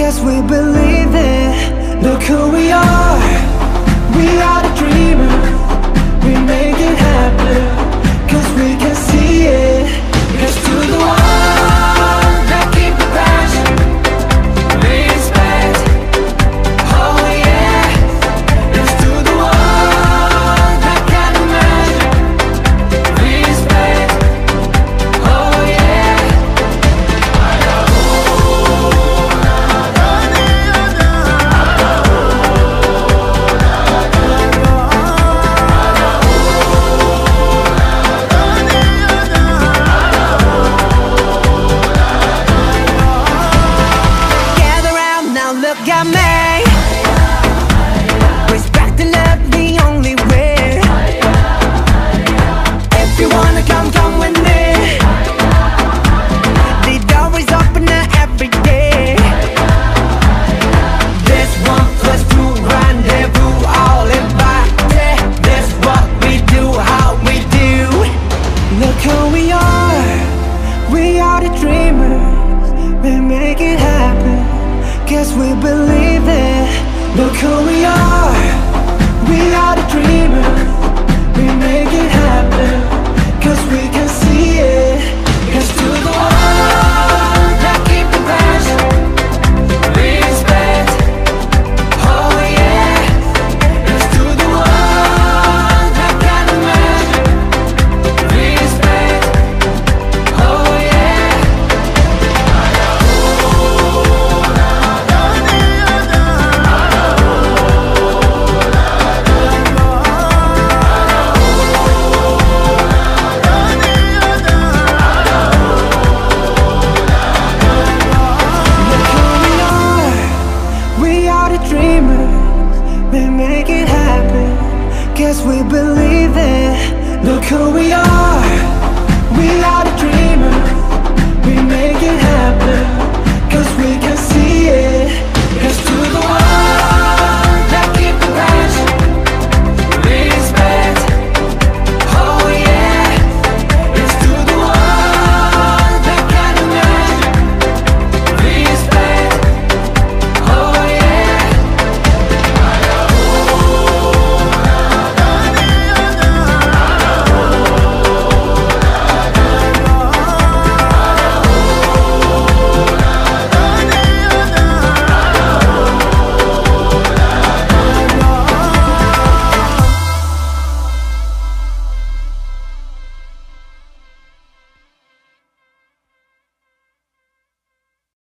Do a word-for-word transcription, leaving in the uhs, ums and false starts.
guess we believe it. Look who we are. We are the dreamers. We make it happen, 'cause we can see it. Cause through the ones that keep the passion, respect. Oh yeah. It's through the ones that can imagine, respect. Oh yeah.